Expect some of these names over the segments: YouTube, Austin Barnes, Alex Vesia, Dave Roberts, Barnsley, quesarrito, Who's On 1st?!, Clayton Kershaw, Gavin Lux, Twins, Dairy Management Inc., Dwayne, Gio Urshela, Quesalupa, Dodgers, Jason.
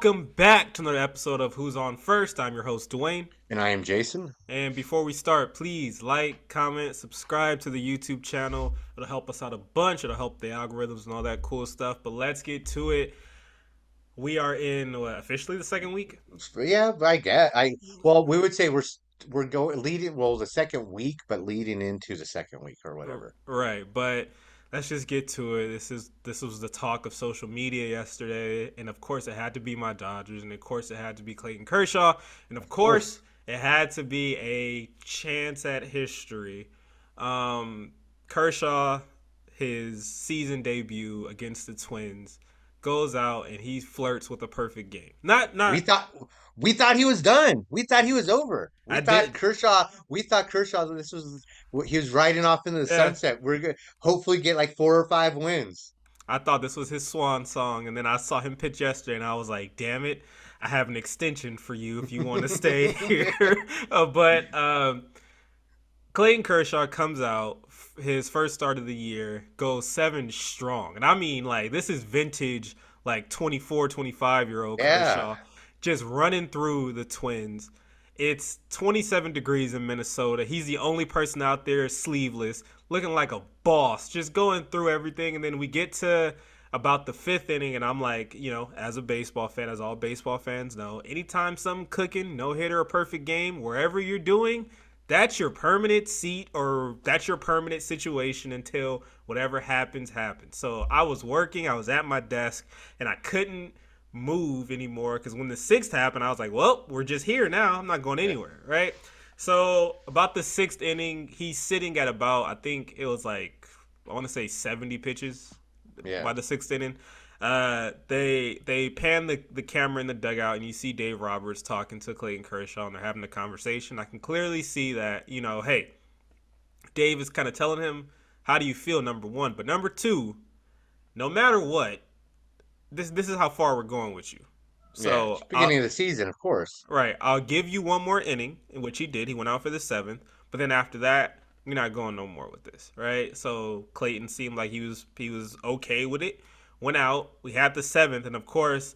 Welcome back to another episode of Who's On First. I'm your host, Dwayne. And I am Jason. And before we start, please like, comment, subscribe to the YouTube channel. It'll help us out a bunch. It'll help the algorithms and all that cool stuff. But let's get to it. We are in, what, officially the second week? Yeah, I guess. Well, we would say we're going leading, well, the second week, but leading into the second week or whatever. Right, but let's just get to it. This was the talk of social media yesterday, and of course it had to be my Dodgers, and of course it had to be Clayton Kershaw, and of course it had to be a chance at history. Kershaw, his season debut against the Twins, goes out and he flirts with a perfect game. We thought he was done. We thought he was over. We thought Kershaw. He was riding off into the sunset. We're gonna hopefully get like 4 or 5 wins. I thought this was his swan song, and then I saw him pitch yesterday, and I was like, "Damn it! I have an extension for you if you want to stay here." But Clayton Kershaw comes out. His first start of the year goes 7 strong, and I mean, like, this is vintage, like 24, 25-year-old Kershaw. Just running through the Twins. It's 27 degrees in Minnesota. He's the only person out there sleeveless, looking like a boss, just going through everything. And then we get to about the 5th inning, and I'm like, you know, as a baseball fan, as all baseball fans know, anytime something cooking, no-hitter or perfect game, wherever you're doing, that's your permanent seat or that's your permanent situation until whatever happens, happens. So I was working. I was at my desk, and I couldn't move anymore, because when the 6th happened, I was like, well, we're just here now. I'm not going anywhere, right? So about the 6th inning, he's sitting at about, I think it was like, I want to say 70 pitches by the 6th inning. They pan the camera in the dugout, and you see Dave Roberts talking to Clayton Kershaw, and they're having a conversation. I can clearly see that, you know, hey, Dave is kind of telling him, how do you feel, number one? But number two, no matter what, This is how far we're going with you. So it's beginning of the season, of course. Right. I'll give you one more inning, which he did. He went out for the 7th. But then after that, you're not going no more with this, right? So Clayton seemed like he was okay with it. Went out. We had the 7th, and of course,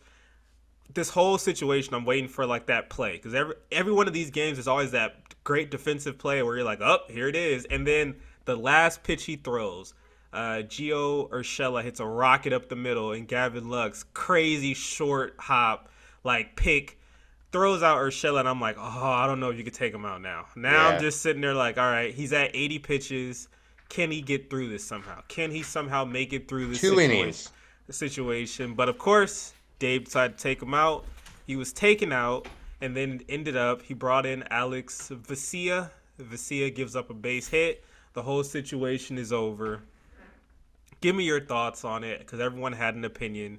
this whole situation, I'm waiting for like that play, because every one of these games is always that great defensive play where you're like, oh, here it is, and then the last pitch he throws. Gio Urshela hits a rocket up the middle, and Gavin Lux, crazy short hop, like pick, throws out Urshela, and I'm like, oh, I don't know if you could take him out now. I'm just sitting there like, all right, he's at 80 pitches. Can he get through this somehow? Can he somehow make it through this situation? But, of course, Dave decided to take him out. He was taken out, and then ended up, he brought in Alex Vesia. Vesia gives up a base hit. The whole situation is over. Give me your thoughts on it, because everyone had an opinion.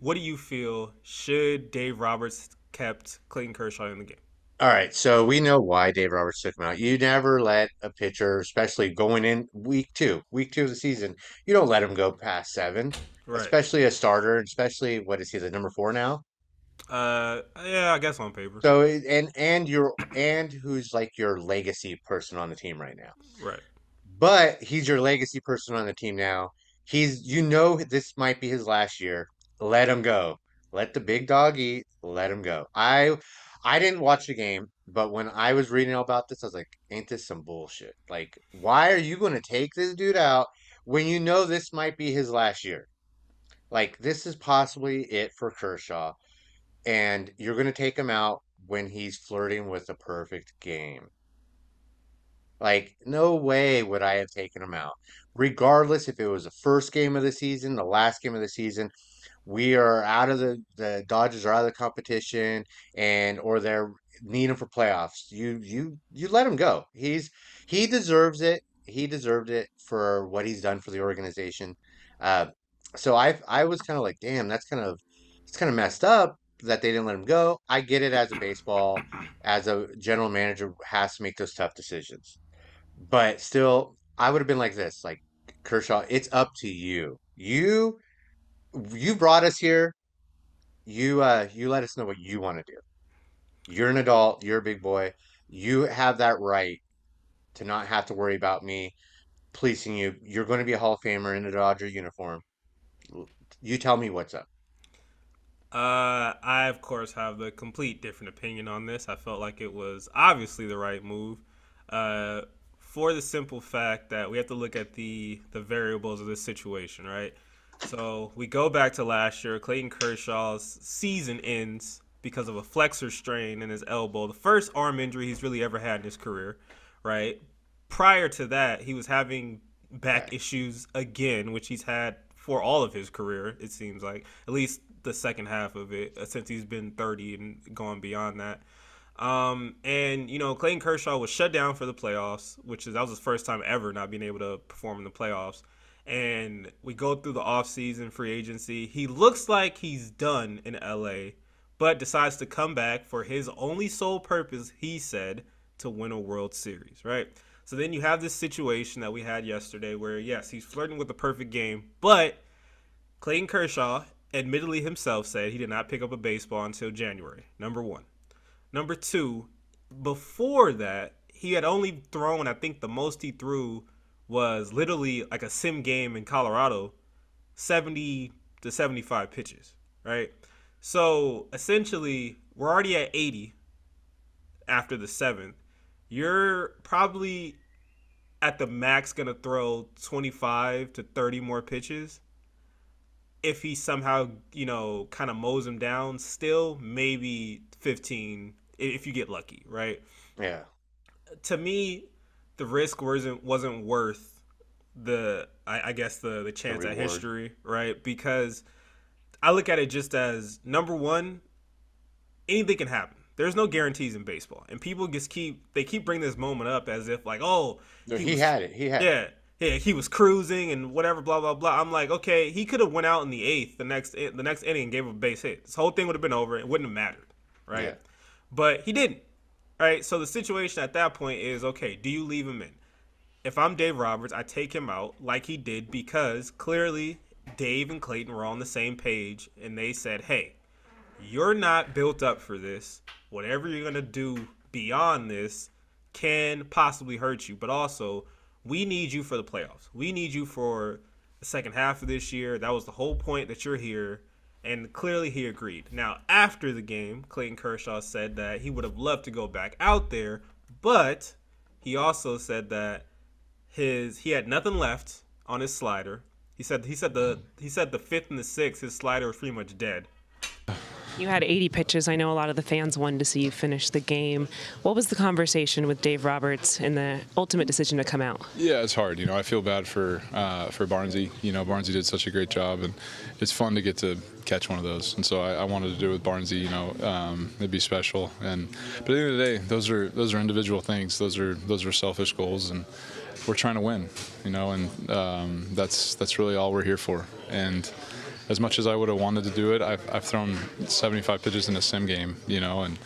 What do you feel? Should Dave Roberts kept Clayton Kershaw in the game? All right, so we know why Dave Roberts took him out. You never let a pitcher, especially going in week two of the season, you don't let him go past 7, right? Especially a starter, especially, what is he, the number 4 now? I guess on paper. So and who's like your legacy person on the team right now? Right. But he's your legacy person on the team now. This might be his last year. Let him go. Let the big dog eat. Let him go. I didn't watch the game, but when I was reading all about this, I was like, ain't this some bullshit? Like, why are you going to take this dude out when you know this might be his last year? Like, this is possibly it for Kershaw, and you're going to take him out when he's flirting with a perfect game. Like, no way would I have taken him out. Regardless if it was the first game of the season, the last game of the season, we are out of the Dodgers are out of the competition, and or they're needing for playoffs. You let him go. He deserves it. He deserved it for what he's done for the organization. So I was kind of like, damn, it's kind of messed up that they didn't let him go. I get it, as a general manager has to make those tough decisions. But still, I would have been like this, like, Kershaw, it's up to you. You brought us here. You let us know what you want to do. You're an adult. You're a big boy. You have that right to not have to worry about me policing you. You're going to be a Hall of Famer in a Dodger uniform. You tell me what's up. I, of course, have the complete different opinion on this. I felt like it was obviously the right move for the simple fact that we have to look at the variables of this situation, right? So we go back to last year. Clayton Kershaw's season ends because of a flexor strain in his elbow, the first arm injury he's really ever had in his career, right? Prior to that, he was having back issues again, which he's had for all of his career, it seems like, at least the second half of it, since he's been 30 and gone beyond that. And, you know, Clayton Kershaw was shut down for the playoffs, that was his first time ever not being able to perform in the playoffs. And we go through the offseason, free agency. He looks like he's done in LA, but decides to come back for his only sole purpose, he said, to win a World Series, right? So then you have this situation that we had yesterday where, yes, he's flirting with the perfect game, but Clayton Kershaw admittedly himself said he did not pick up a baseball until January, number one. Number two, before that, he had only thrown, I think the most he threw was literally like a sim game in Colorado, 70 to 75 pitches, right? So essentially, we're already at 80 after the 7th. You're probably at the max going to throw 25 to 30 more pitches. If he somehow, you know, kind of mows him down, still maybe 15 if you get lucky, right? Yeah. To me, the risk wasn't worth the, I guess, the chance at history, right? Because I look at it just as, number one, anything can happen. There's no guarantees in baseball. And people just keep bringing this moment up as if like, oh. He had it. Yeah, he was cruising and whatever, blah, blah, blah. I'm like, okay, he could have went out in the 8th, the next inning, and gave up a base hit. This whole thing would have been over. It wouldn't have mattered, right? Yeah. But he didn't, right? So the situation at that point is, okay, do you leave him in? If I'm Dave Roberts, I take him out like he did because clearly – Dave and Clayton were on the same page, and they said, hey, you're not built up for this. Whatever you're going to do beyond this can possibly hurt you. But also, we need you for the playoffs. We need you for the second half of this year. That was the whole point that you're here, and clearly he agreed. Now, after the game, Clayton Kershaw said that he would have loved to go back out there, but he also said that he had nothing left on his slider. He said the 5th and the 6th, his slider was pretty much dead. You had 80 pitches. I know a lot of the fans wanted to see you finish the game. What was the conversation with Dave Roberts and the ultimate decision to come out? Yeah, it's hard. You know, I feel bad for Barnsley. You know, Barnsley did such a great job, and it's fun to get to catch one of those. And so I wanted to do it with Barnsley. You know, it'd be special. But at the end of the day, those are individual things. Those are selfish goals, and we're trying to win, you know, and that's really all we're here for. And as much as I would have wanted to do it, I've thrown 75 pitches in a sim game, you know, and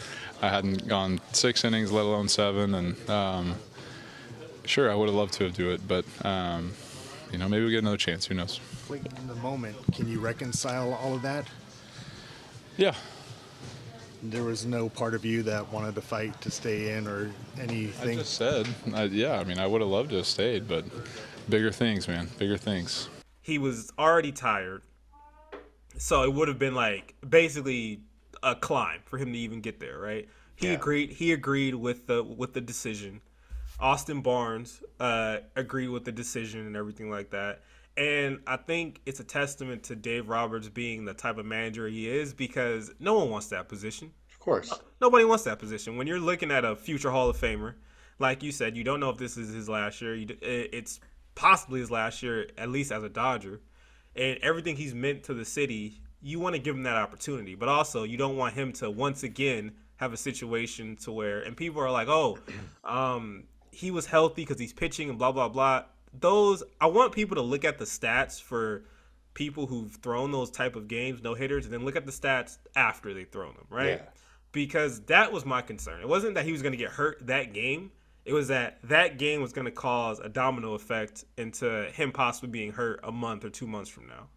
I hadn't gone 6 innings, let alone 7. And sure, I would have loved to have do it, but you know, maybe we get another chance. Who knows? In the moment, can you reconcile all of that? Yeah. There was no part of you that wanted to fight to stay in or anything? I just said, yeah, I mean, I would have loved to have stayed, but bigger things, man, bigger things. He was already tired, so it would have been like basically a climb for him to even get there, right? He agreed with the decision. Austin Barnes agreed with the decision and everything like that. And I think it's a testament to Dave Roberts being the type of manager he is, because no one wants that position. Of course. Nobody wants that position. When you're looking at a future Hall of Famer, like you said, you don't know if this is his last year. It's possibly his last year, at least as a Dodger. And everything he's meant to the city, you want to give him that opportunity. But also, you don't want him to once again have a situation to where – and people are like, oh, he was healthy because he's pitching and blah, blah, blah. I want people to look at the stats for people who've thrown those type of games, no hitters, and then look at the stats after they've thrown them, right? Yeah. Because that was my concern. It wasn't that he was going to get hurt that game. It was that that game was going to cause a domino effect into him possibly being hurt a month or 2 months from now,